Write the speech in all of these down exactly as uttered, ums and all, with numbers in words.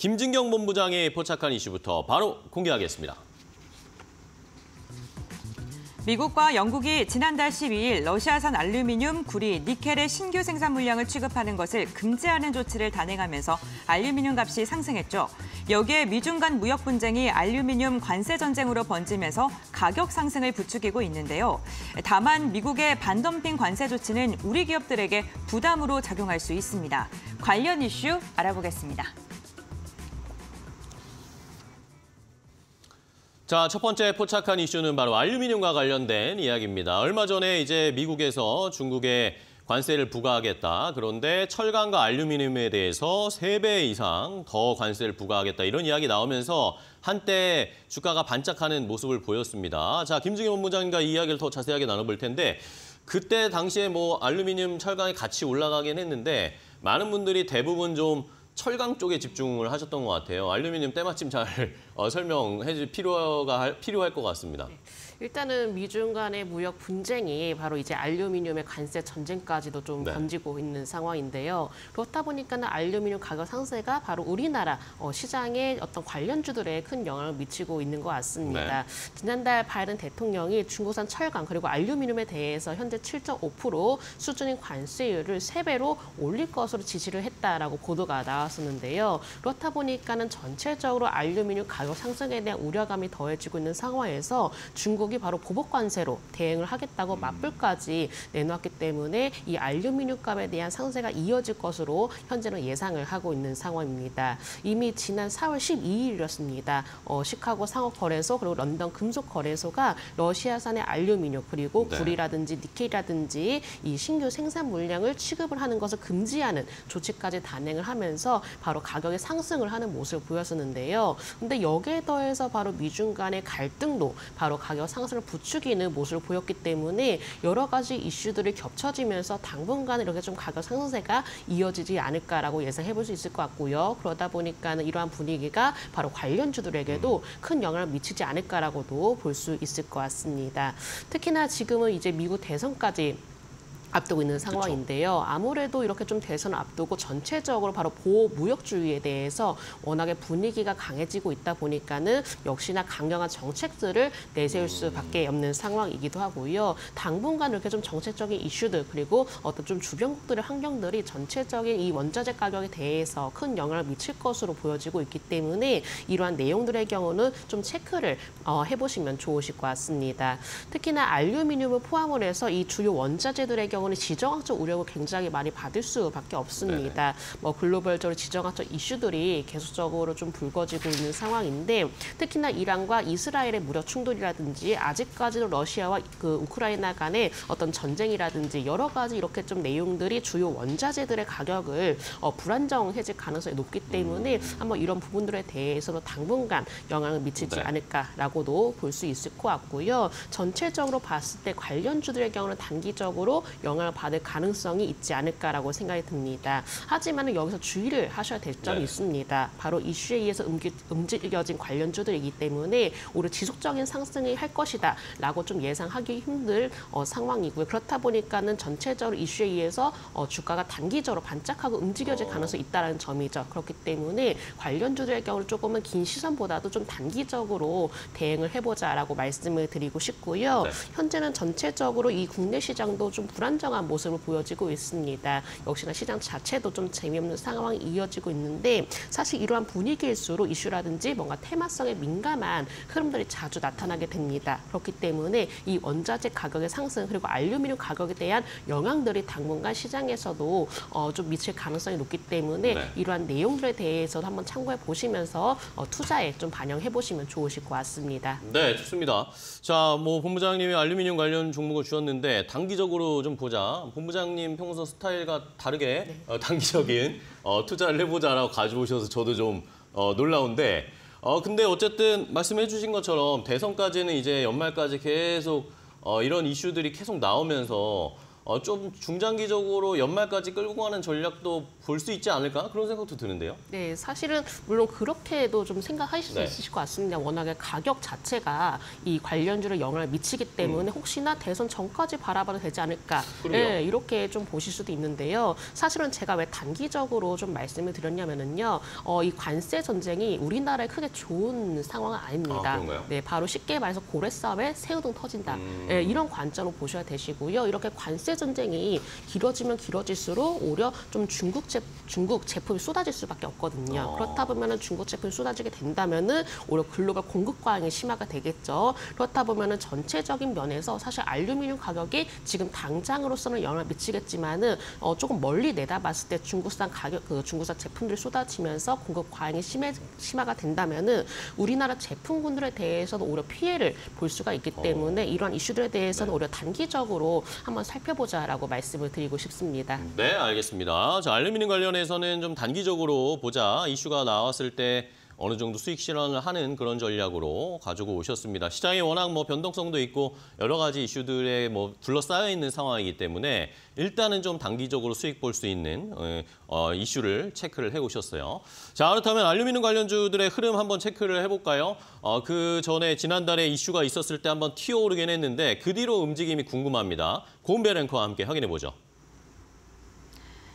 김진경 본부장이 포착한 이슈부터 바로 공개하겠습니다. 미국과 영국이 지난달 십이일 러시아산 알루미늄, 구리, 니켈의 신규 생산 물량을 취급하는 것을 금지하는 조치를 단행하면서 알루미늄 값이 상승했죠. 여기에 미중 간 무역 분쟁이 알루미늄 관세 전쟁으로 번지면서 가격 상승을 부추기고 있는데요. 다만 미국의 반덤핑 관세 조치는 우리 기업들에게 부담으로 작용할 수 있습니다. 관련 이슈 알아보겠습니다. 자, 첫 번째 포착한 이슈는 바로 알루미늄과 관련된 이야기입니다. 얼마 전에 이제 미국에서 중국에 관세를 부과하겠다. 그런데 철강과 알루미늄에 대해서 세 배 이상 더 관세를 부과하겠다. 이런 이야기 나오면서 한때 주가가 반짝하는 모습을 보였습니다. 자, 김중기 본부장님과 이 이야기를 더 자세하게 나눠볼 텐데 그때 당시에 뭐 알루미늄, 철강이 같이 올라가긴 했는데 많은 분들이 대부분 좀 철강 쪽에 집중을 하셨던 것 같아요. 알루미늄 때마침 잘 어, 설명해 줄 필요가 필요할 것 같습니다. 일단은 미중 간의 무역 분쟁이 바로 이제 알루미늄의 관세 전쟁까지도 좀 네. 번지고 있는 상황인데요. 그렇다 보니까는 알루미늄 가격 상세가 바로 우리나라 시장의 어떤 관련주들에 큰 영향을 미치고 있는 것 같습니다. 네. 지난달 바이든 대통령이 중국산 철강 그리고 알루미늄에 대해서 현재 칠 점 오 퍼센트 수준인 관세율을 세 배로 올릴 것으로 지시를 했다라고 보도가 나왔었는데요. 그렇다 보니까는 전체적으로 알루미늄 가격 상승에 대한 우려감이 더해지고 있는 상황에서 중국 바로 보복 관세로 대응을 하겠다고 맞불까지 내놓았기 때문에 이 알루미늄 값에 대한 상세가 이어질 것으로 현재는 예상을 하고 있는 상황입니다. 이미 지난 사월 십이일이었습니다. 어, 시카고 상업거래소 그리고 런던 금속거래소가 러시아산의 알루미늄 그리고 구리라든지 니켈이라든지 이 신규 생산 물량을 취급을 하는 것을 금지하는 조치까지 단행을 하면서 바로 가격의 상승을 하는 모습을 보였었는데요. 근데 여기에 더해서 바로 미중 간의 갈등도 바로 가격 상승 상승을 부추기는 모습을 보였기 때문에 여러 가지 이슈들이 겹쳐지면서 당분간 이렇게 좀 가격 상승세가 이어지지 않을까라고 예상해볼 수 있을 것 같고요. 그러다 보니까는 이러한 분위기가 바로 관련주들에게도 큰 영향을 미치지 않을까라고도 볼 수 있을 것 같습니다. 특히나 지금은 이제 미국 대선까지 앞두고 있는 상황인데요. 그렇죠. 아무래도 이렇게 좀 대선을 앞두고 전체적으로 바로 보호 무역주의에 대해서 워낙에 분위기가 강해지고 있다 보니까는 역시나 강경한 정책들을 내세울 수밖에 없는 상황이기도 하고요. 당분간 이렇게 좀 정책적인 이슈들 그리고 어떤 좀 주변국들의 환경들이 전체적인 이 원자재 가격에 대해서 큰 영향을 미칠 것으로 보여지고 있기 때문에 이러한 내용들의 경우는 좀 체크를 어, 해보시면 좋으실 것 같습니다. 특히나 알루미늄을 포함을 해서 이 주요 원자재들의 경우 경우는 지정학적 우려를 굉장히 많이 받을 수밖에 없습니다. 네네. 뭐 글로벌적으로 지정학적 이슈들이 계속적으로 좀 불거지고 있는 상황인데 특히나 이란과 이스라엘의 무력 충돌이라든지 아직까지도 러시아와 그 우크라이나 간의 어떤 전쟁이라든지 여러 가지 이렇게 좀 내용들이 주요 원자재들의 가격을 어, 불안정해질 가능성이 높기 때문에 음. 한번 이런 부분들에 대해서도 당분간 영향을 미치지 네. 않을까라고도 볼 수 있을 것 같고요. 전체적으로 봤을 때 관련주들의 경우는 단기적으로 영향을 받을 가능성이 있지 않을까라고 생각이 듭니다. 하지만 여기서 주의를 하셔야 될 점이 네. 있습니다. 바로 이슈에 의해서 움직여진 관련주들이기 때문에 오히려 지속적인 상승을 할 것이다 라고 좀 예상하기 힘들 어, 상황이고요. 그렇다 보니까는 전체적으로 이슈에 의해서 어, 주가가 단기적으로 반짝하고 움직여질 가능성이 있다는 점이죠. 그렇기 때문에 관련주들의 경우는 조금은 긴 시선보다도 좀 단기적으로 대응을 해보자라고 말씀을 드리고 싶고요. 네. 현재는 전체적으로 이 국내 시장도 좀 불안 안정한 모습을 보여지고 있습니다. 역시나 시장 자체도 좀 재미없는 상황이 이어지고 있는데 사실 이러한 분위기일수록 이슈라든지 뭔가 테마성에 민감한 흐름들이 자주 나타나게 됩니다. 그렇기 때문에 이 원자재 가격의 상승 그리고 알루미늄 가격에 대한 영향들이 당분간 시장에서도 어, 좀 미칠 가능성이 높기 때문에 네. 이러한 내용들에 대해서도 한번 참고해 보시면서 어, 투자에 좀 반영해 보시면 좋으실 것 같습니다. 네, 좋습니다. 자, 뭐 본부장님이 알루미늄 관련 종목을 주셨는데 단기적으로 좀 보자. 본부장님 평소 스타일과 다르게 네. 어, 단기적인 어, 투자를 해보자라고 가져오셔서 저도 좀 어, 놀라운데 어, 근데 어쨌든 말씀해 주신 것처럼 대선까지는 이제 연말까지 계속 어, 이런 이슈들이 계속 나오면서 어, 좀 중장기적으로 연말까지 끌고 가는 전략도 볼 수 있지 않을까? 그런 생각도 드는데요. 네, 사실은 물론 그렇게도 좀 생각하실 수 네. 있으실 것 같습니다. 워낙에 가격 자체가 이 관련주를 영향을 미치기 때문에 음. 혹시나 대선 전까지 바라봐도 되지 않을까? 네, 이렇게 좀 보실 수도 있는데요. 사실은 제가 왜 단기적으로 좀 말씀을 드렸냐면은요. 어, 이 관세 전쟁이 우리나라에 크게 좋은 상황은 아닙니다. 아, 그런가요? 네, 바로 쉽게 말해서 고래 싸움에 새우등 터진다. 음. 네, 이런 관점으로 보셔야 되시고요. 이렇게 관세 전쟁이 길어지면 길어질수록 오히려 좀 중국, 제, 중국 제품이 쏟아질 수밖에 없거든요. 어. 그렇다 보면 중국 제품이 쏟아지게 된다면 오히려 글로벌 공급 과잉이 심화가 되겠죠. 그렇다 보면 전체적인 면에서 사실 알루미늄 가격이 지금 당장으로서는 영향을 미치겠지만 어, 조금 멀리 내다봤을 때 중국산 가격, 그 중국산 제품들이 쏟아지면서 공급 과잉이 심해, 심화가 된다면 우리나라 제품군들에 대해서도 오히려 피해를 볼 수가 있기 때문에 어. 이러한 이슈들에 대해서는 네. 오히려 단기적으로 한번 살펴보겠습니다. 보자라고 말씀을 드리고 싶습니다. 네, 알겠습니다. 자, 알루미늄 관련해서는 좀 단기적으로 보자 이슈가 나왔을 때 어느 정도 수익 실현을 하는 그런 전략으로 가지고 오셨습니다. 시장이 워낙 뭐 변동성도 있고 여러 가지 이슈들에 뭐 둘러싸여 있는 상황이기 때문에 일단은 좀 단기적으로 수익 볼 수 있는 어, 이슈를 체크를 해 오셨어요. 자, 그렇다면 알루미늄 관련주들의 흐름 한번 체크를 해볼까요? 어, 그 전에 지난달에 이슈가 있었을 때 한번 튀어오르긴 했는데 그 뒤로 움직임이 궁금합니다. 고은별 앵커와 함께 확인해 보죠.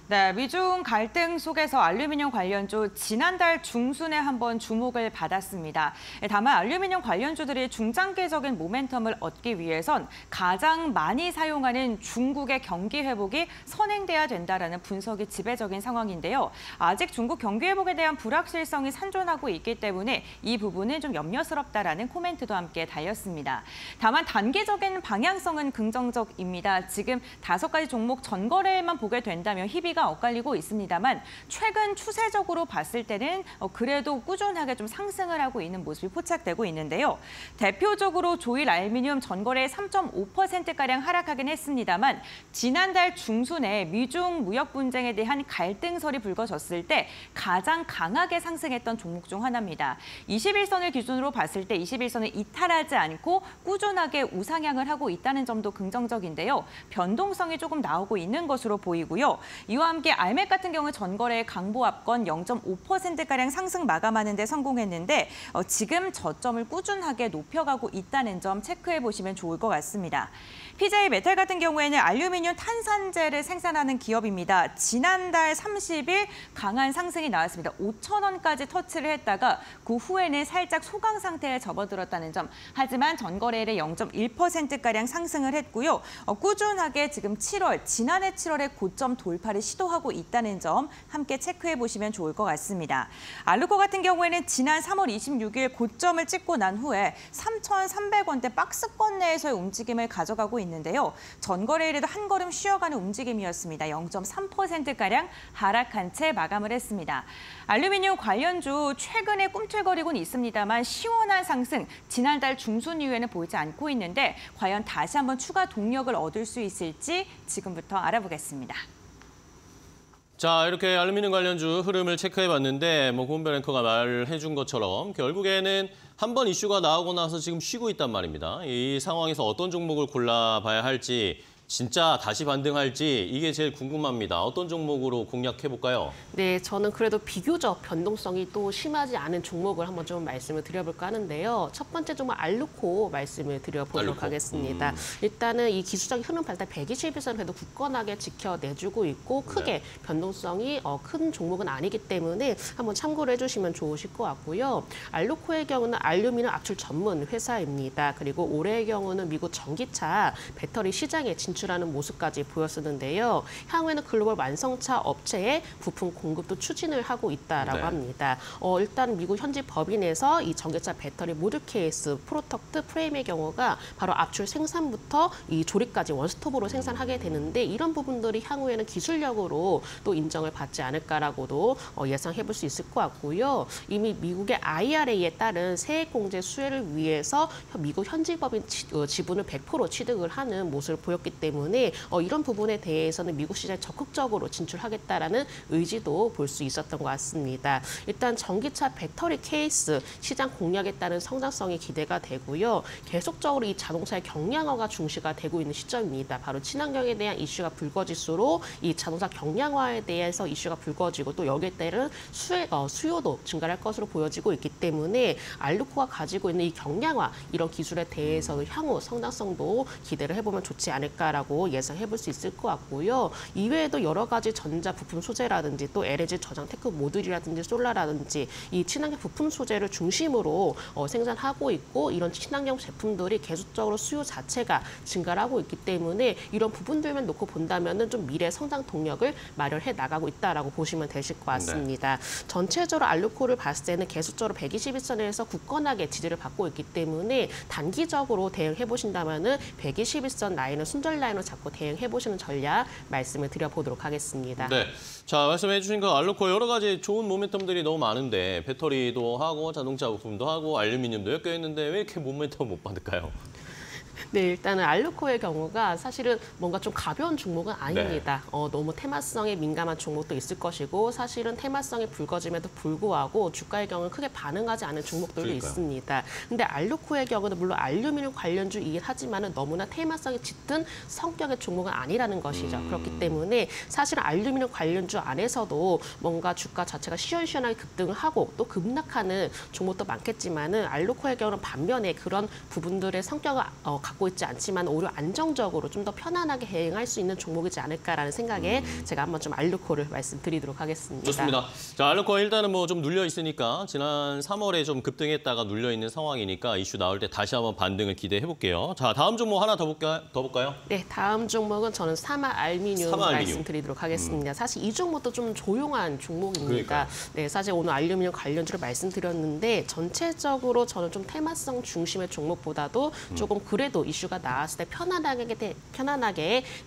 네, 미중 갈등 속에서 알루미늄 관련주 지난달 중순에 한번 주목을 받았습니다. 다만 알루미늄 관련주들이 중장기적인 모멘텀을 얻기 위해선 가장 많이 사용하는 중국의 경기 회복이 선행돼야 된다라는 분석이 지배적인 상황인데요. 아직 중국 경기 회복에 대한 불확실성이 산존하고 있기 때문에 이 부분은 좀 염려스럽다라는 코멘트도 함께 달렸습니다. 다만 단기적인 방향성은 긍정적입니다. 지금 다섯 가지 종목 전거래일만 보게 된다면 희비 엇갈리고 있습니다만 최근 추세적으로 봤을 때는 그래도 꾸준하게 좀 상승을 하고 있는 모습이 포착되고 있는데요. 대표적으로 조일알미늄 전거래 삼 점 오 퍼센트가량 하락하긴 했습니다만 지난달 중순에 미중 무역 분쟁에 대한 갈등설이 불거졌을 때 가장 강하게 상승했던 종목 중 하나입니다. 이십일선을 기준으로 봤을 때 이십일선을 이탈하지 않고 꾸준하게 우상향을 하고 있다는 점도 긍정적인데요. 변동성이 조금 나오고 있는 것으로 보이고요. 이와 함께 알맥 같은 경우 전거래의 강보합권 영 점 오 퍼센트가량 상승 마감하는 데 성공했는데 어, 지금 저점을 꾸준하게 높여가고 있다는 점 체크해보시면 좋을 것 같습니다. 피제이메탈 같은 경우에는 알루미늄 탄산재를 생산하는 기업입니다. 지난달 삼십일 강한 상승이 나왔습니다. 오천 원까지 터치를 했다가 그 후에는 살짝 소강 상태에 접어들었다는 점. 하지만 전거래일에 영 점 일 퍼센트가량 상승을 했고요. 어, 꾸준하게 지금 칠월, 지난해 칠월에 고점 돌파를 시도하고 있다는 점 함께 체크해 보시면 좋을 것 같습니다. 알루코 같은 경우에는 지난 삼월 이십육일 고점을 찍고 난 후에 삼천삼백 원대 박스권 내에서의 움직임을 가져가고 있는데요. 전거래일에도 한 걸음 쉬어가는 움직임이었습니다. 영 점 삼 퍼센트가량 하락한 채 마감을 했습니다. 알루미늄 관련주 최근에 꿈틀거리곤 있습니다만 시원한 상승, 지난달 중순 이후에는 보이지 않고 있는데 과연 다시 한번 추가 동력을 얻을 수 있을지 지금부터 알아보겠습니다. 자, 이렇게 알루미늄 관련주 흐름을 체크해봤는데 뭐 고은별 앵커가 말해준 것처럼 결국에는 한 번 이슈가 나오고 나서 지금 쉬고 있단 말입니다. 이 상황에서 어떤 종목을 골라봐야 할지 진짜 다시 반등할지 이게 제일 궁금합니다. 어떤 종목으로 공략해볼까요? 네, 저는 그래도 비교적 변동성이 또 심하지 않은 종목을 한번 좀 말씀을 드려볼까 하는데요. 첫 번째 종목 알루코 말씀을 드려보도록 알루코. 하겠습니다. 음. 일단은 이 기술적인 흐름 발달 백이십일선을 그래도 굳건하게 지켜내주고 있고 크게 네. 변동성이 큰 종목은 아니기 때문에 한번 참고를 해주시면 좋으실 것 같고요. 알루코의 경우는 알루미늄 압출 전문 회사입니다. 그리고 올해의 경우는 미국 전기차 배터리 시장에 진 출하는 모습까지 보였었는데요. 향후에는 글로벌 완성차 업체의 부품 공급도 추진을 하고 있다라고 네. 합니다. 어, 일단 미국 현지 법인에서 이 전기차 배터리 모듈 케이스, 프로덕트, 프레임의 경우가 바로 압출 생산부터 이 조립까지 원스톱으로 생산하게 되는데 이런 부분들이 향후에는 기술력으로 또 인정을 받지 않을까라고도 어, 예상해볼 수 있을 것 같고요. 이미 미국의 아이알에이에 따른 세액공제 수혜를 위해서 미국 현지 법인 지, 어, 지분을 백 퍼센트 취득을 하는 모습을 보였기 때문에 때문에 어, 이런 부분에 대해서는 미국 시장에 적극적으로 진출하겠다라는 의지도 볼 수 있었던 것 같습니다. 일단 전기차 배터리 케이스 시장 공략에 따른 성장성이 기대가 되고요. 계속적으로 이 자동차의 경량화가 중시가 되고 있는 시점입니다. 바로 친환경에 대한 이슈가 불거질수록 이 자동차 경량화에 대해서 이슈가 불거지고 또 여기에 따른 수요, 어, 수요도 증가할 것으로 보여지고 있기 때문에 알루코가 가지고 있는 이 경량화 이런 기술에 대해서도 향후 성장성도 기대를 해보면 좋지 않을까라고 예상해볼 수 있을 것 같고요. 이외에도 여러 가지 전자 부품 소재라든지 또 엘이디 저장 테크 모듈이라든지 솔라라든지 이 친환경 부품 소재를 중심으로 어, 생산하고 있고 이런 친환경 제품들이 계속적으로 수요 자체가 증가하고 있기 때문에 이런 부분들만 놓고 본다면은 좀 미래 성장 동력을 마련해 나가고 있다라고 보시면 되실 것 같습니다. 네. 전체적으로 알루코를 봤을 때는 계속적으로 백이십일 선에서 굳건하게 지지를 받고 있기 때문에 단기적으로 대응해 보신다면은 백이십일 선 라인을 순절 라인으로 잡고 대응해 보시는 전략 말씀을 드려보도록 하겠습니다. 네, 자 말씀해 주신 그 알루코 여러 가지 좋은 모멘텀들이 너무 많은데 배터리도 하고 자동차 부품도 하고 알루미늄도 엮여 있는데 왜 이렇게 모멘텀 못 받을까요? 네, 일단은 알루코의 경우가 사실은 뭔가 좀 가벼운 종목은 아닙니다. 네. 어, 너무 테마성에 민감한 종목도 있을 것이고 사실은 테마성이 불거짐에도 불구하고 주가의 경우는 크게 반응하지 않은 종목들도 그러니까요. 있습니다. 근데 알루코의 경우는 물론 알루미늄 관련주이긴 하지만은 너무나 테마성이 짙은 성격의 종목은 아니라는 것이죠. 음... 그렇기 때문에 사실은 알루미늄 관련주 안에서도 뭔가 주가 자체가 시원시원하게 급등을 하고 또 급락하는 종목도 많겠지만은 알루코의 경우는 반면에 그런 부분들의 성격을 어, 갖고 있지 않지만 오히려 안정적으로 좀 더 편안하게 대응할 수 있는 종목이지 않을까라는 생각에 음. 제가 한번 좀 알루코를 말씀드리도록 하겠습니다. 좋습니다. 자, 알루코가 일단은 뭐 좀 눌려 있으니까 지난 삼월에 좀 급등했다가 눌려 있는 상황이니까 이슈 나올 때 다시 한번 반등을 기대해 볼게요. 자, 다음 종목 하나 더 볼까 더 볼까요? 네, 다음 종목은 저는 삼아알미늄 말씀드리도록 하겠습니다. 음. 사실 이 종목도 좀 조용한 종목입니다. 그러니까요. 네, 사실 오늘 알루미늄 관련주를 말씀드렸는데 전체적으로 저는 좀 테마성 중심의 종목보다도 음. 조금 그래도 이슈가 나왔을 때 편안하게, 대, 편안하게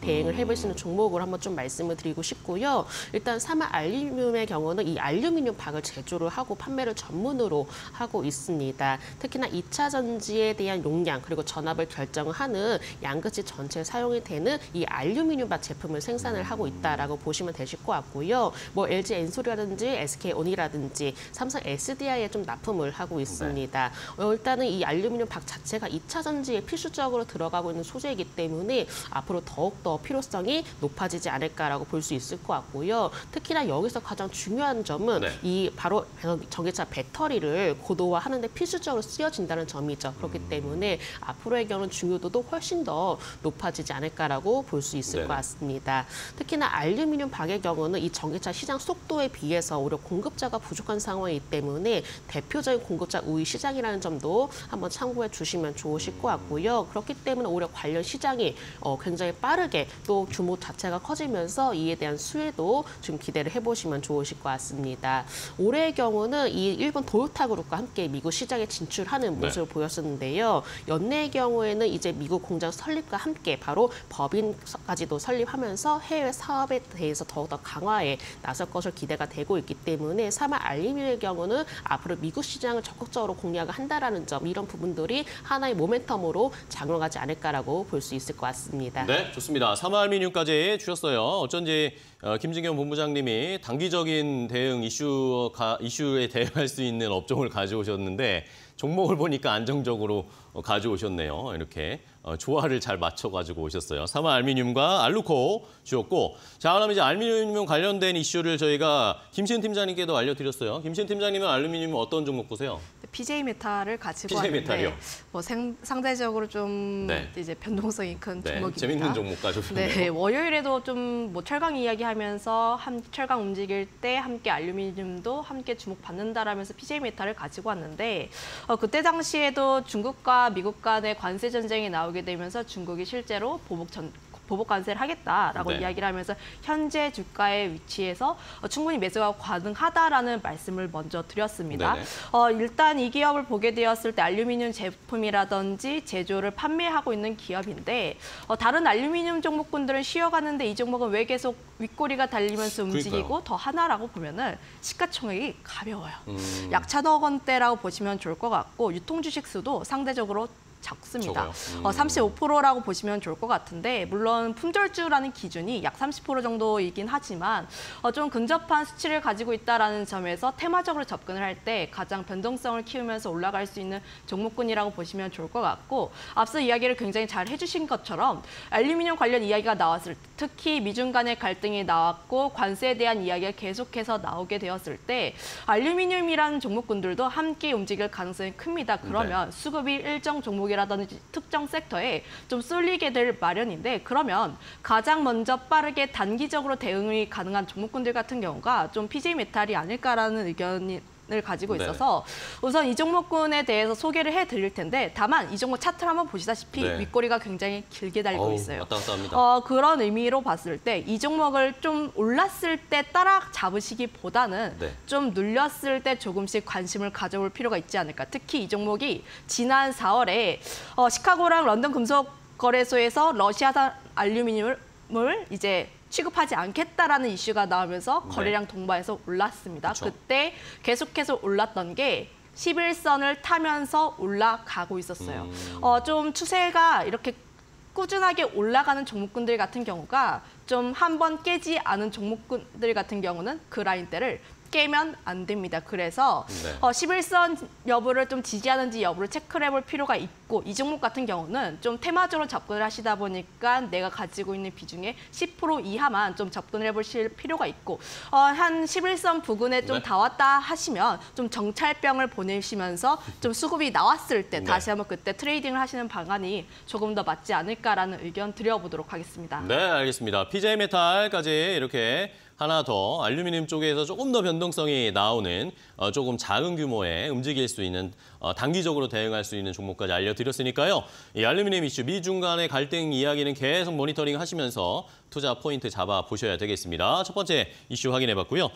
대응을 해볼 수 있는 종목으로 한번 좀 말씀을 드리고 싶고요. 일단 삼아알미늄의 경우는 이 알루미늄 박을 제조를 하고 판매를 전문으로 하고 있습니다. 특히나 이 차 전지에 대한 용량 그리고 전압을 결정하는 양극재 전체에 사용이 되는 이 알루미늄 박 제품을 생산을 하고 있다라고 보시면 되실 것 같고요. 뭐 엘지 엔솔이라든지 에스케이 온이라든지 삼성 에스디아이에 좀 납품을 하고 있습니다. 네. 어, 일단은 이 알루미늄 박 자체가 이 차 전지에 필수 적으로 들어가고 있는 소재이기 때문에 앞으로 더욱더 필요성이 높아지지 않을까라고 볼 수 있을 것 같고요. 특히나 여기서 가장 중요한 점은 네. 이 바로 전기차 배터리를 고도화하는 데 필수적으로 쓰여진다는 점이죠. 그렇기 음. 때문에 앞으로의 경우는 중요도도 훨씬 더 높아지지 않을까라고 볼 수 있을 네. 것 같습니다. 특히나 알루미늄 박의 경우는 이 전기차 시장 속도에 비해서 오히려 공급자가 부족한 상황이기 때문에 대표적인 공급자 우위 시장이라는 점도 한번 참고해 주시면 좋으실 것 같고요. 그렇기 때문에 오히려 관련 시장이 굉장히 빠르게 또 규모 자체가 커지면서 이에 대한 수혜도 지금 기대를 해보시면 좋으실 것 같습니다. 올해의 경우는 이 일본 도요타 그룹과 함께 미국 시장에 진출하는 모습을 네. 보였었는데요. 연내의 경우에는 이제 미국 공장 설립과 함께 바로 법인까지도 설립하면서 해외 사업에 대해서 더욱더 강화에 나설 것으로 기대가 되고 있기 때문에 삼아알미늄의 경우는 앞으로 미국 시장을 적극적으로 공략을 한다라는 점 이런 부분들이 하나의 모멘텀으로 작용하지 않을까라고 볼 수 있을 것 같습니다. 네, 좋습니다. 삼아알미늄까지 주셨어요. 어쩐지 김진경 본부장님이 단기적인 대응 이슈, 이슈에 대응할 수 있는 업종을 가져오셨는데 종목을 보니까 안정적으로 가져오셨네요. 이렇게 조화를 잘 맞춰가지고 오셨어요. 삼아알미늄과 알루코 주셨고 자, 그럼 이제 알루미늄 관련된 이슈를 저희가 김신 팀장님께도 알려드렸어요. 김신 팀장님은 알루미늄 어떤 종목 보세요? 피제이메탈을 가지고 피제이메탈이요? 왔는데 뭐 생, 상대적으로 좀 네. 이제 변동성이 큰 네, 종목입니다. 재밌는 종목 가져오셨네요. 네, 월요일에도 좀 뭐 철강 이야기하면서 함, 철강 움직일 때 함께 알루미늄도 함께 주목받는다라면서 피제이메탈을 가지고 왔는데 어, 그때 당시에도 중국과 미국 간의 관세 전쟁이 나오게 되면서 중국이 실제로 보복 전 보복 관세를 하겠다라고 네. 이야기를 하면서 현재 주가의 위치에서 충분히 매수가 가능하다라는 말씀을 먼저 드렸습니다. 어, 일단 이 기업을 보게 되었을 때 알루미늄 제품이라든지 제조를 판매하고 있는 기업인데 어, 다른 알루미늄 종목군들은 쉬어가는데 이 종목은 왜 계속 윗꼬리가 달리면서 움직이고 그러니까요. 더 하나라고 보면은 시가총액이 가벼워요. 음. 약 천억 원대라고 보시면 좋을 것 같고 유통 주식수도 상대적으로 적습니다. 음. 어, 삼십오 퍼센트라고 보시면 좋을 것 같은데, 물론 품절주라는 기준이 약 삼십 퍼센트 정도이긴 하지만 어, 좀 근접한 수치를 가지고 있다는 점에서 테마적으로 접근을 할 때 가장 변동성을 키우면서 올라갈 수 있는 종목군이라고 보시면 좋을 것 같고, 앞서 이야기를 굉장히 잘 해주신 것처럼 알루미늄 관련 이야기가 나왔을 때, 특히 미중 간의 갈등이 나왔고 관세에 대한 이야기가 계속해서 나오게 되었을 때 알루미늄이라는 종목군들도 함께 움직일 가능성이 큽니다. 그러면 네. 수급이 일정 종목 이라든지 특정 섹터에 좀 쏠리게 될 마련인데, 그러면 가장 먼저 빠르게 단기적으로 대응이 가능한 종목군들 같은 경우가 좀 피제이메탈이 아닐까라는 의견이 을 가지고 있어서 네. 우선 이 종목군에 대해서 소개를 해드릴 텐데, 다만 이 종목 차트를 한번 보시다시피 네. 윗꼬리가 굉장히 길게 달리고 어우, 있어요. 왔다 갔다 합니다. 어, 그런 의미로 봤을 때 이 종목을 좀 올랐을 때 따라 잡으시기보다는 네. 좀 눌렸을 때 조금씩 관심을 가져볼 필요가 있지 않을까. 특히 이 종목이 지난 사월에 어, 시카고랑 런던 금속거래소에서 러시아산 알루미늄을 이제 취급하지 않겠다라는 이슈가 나오면서 거래량 동반해서 올랐습니다. 그쵸. 그때 계속해서 올랐던 게 십일선을 타면서 올라가고 있었어요. 음... 어, 좀 추세가 이렇게 꾸준하게 올라가는 종목군들 같은 경우가 좀 한 번 깨지 않은 종목군들 같은 경우는 그 라인대를 깨면 안 됩니다. 그래서 네. 어, 십일선 여부를 좀 지지하는지 여부를 체크를 해볼 필요가 있고, 이 종목 같은 경우는 좀 테마적으로 접근을 하시다 보니까 내가 가지고 있는 비중의 십 퍼센트 이하만 좀 접근을 해보실 필요가 있고, 어, 한 십일선 부근에 좀 닿았다 네. 하시면 좀 정찰병을 보내시면서 좀 수급이 나왔을 때 네. 다시 한번 그때 트레이딩을 하시는 방안이 조금 더 맞지 않을까라는 의견 드려보도록 하겠습니다. 네, 알겠습니다. 피제이메탈까지 이렇게 하나 더 알루미늄 쪽에서 조금 더 변동성이 나오는 어, 조금 작은 규모에 움직일 수 있는 어, 단기적으로 대응할 수 있는 종목까지 알려드렸으니까요. 이 알루미늄 이슈, 미중 간의 갈등 이야기는 계속 모니터링 하시면서 투자 포인트 잡아보셔야 되겠습니다. 첫 번째 이슈 확인해봤고요.